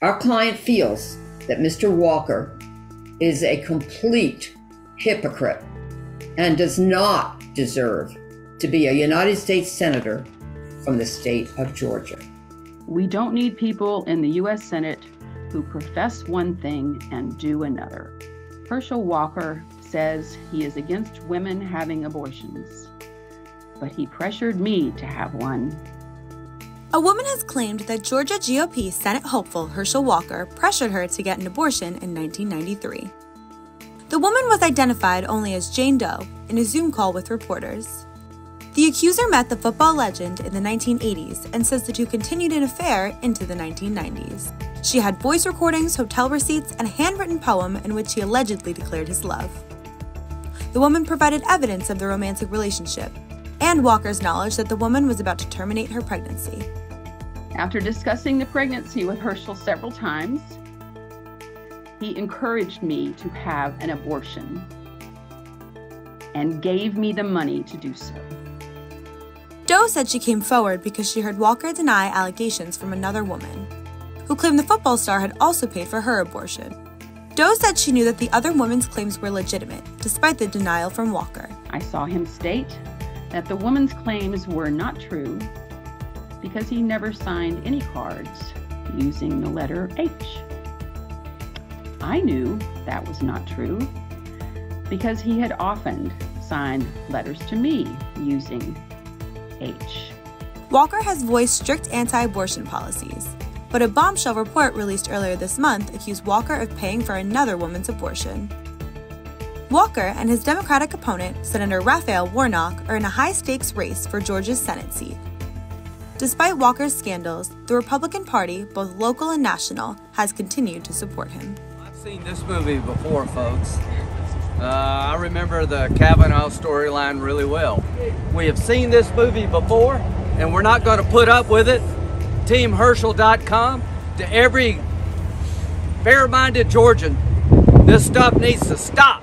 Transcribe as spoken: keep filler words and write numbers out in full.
Our client feels that Mister Walker is a complete hypocrite and does not deserve to be a United States Senator from the state of Georgia. We don't need people in the U S Senate who profess one thing and do another. Herschel Walker says he is against women having abortions, but he pressured me to have one. A woman has claimed that Georgia G O P Senate hopeful Herschel Walker pressured her to get an abortion in nineteen ninety-three. The woman was identified only as Jane Doe in a Zoom call with reporters. The accuser met the football legend in the nineteen eighties and says the two continued an affair into the nineteen nineties. She had voice recordings, hotel receipts, and a handwritten poem in which he allegedly declared his love. The woman provided evidence of the romantic relationship and Walker's knowledge that the woman was about to terminate her pregnancy. After discussing the pregnancy with Herschel several times, he encouraged me to have an abortion and gave me the money to do so. Doe said she came forward because she heard Walker deny allegations from another woman, who claimed the football star had also paid for her abortion. Doe said she knew that the other woman's claims were legitimate, despite the denial from Walker. I saw him state that the woman's claims were not true because he never signed any cards using the letter H. I knew that was not true because he had often signed letters to me using H. Walker has voiced strict anti-abortion policies, but a bombshell report released earlier this month accused Walker of paying for another woman's abortion. Walker and his Democratic opponent, Senator Raphael Warnock, are in a high-stakes race for Georgia's Senate seat. Despite Walker's scandals, the Republican Party, both local and national, has continued to support him. I've seen this movie before, folks. Uh, I remember the Kavanaugh storyline really well. We have seen this movie before, and we're not going to put up with it. Team Herschel dot com, to every fair-minded Georgian, this stuff needs to stop.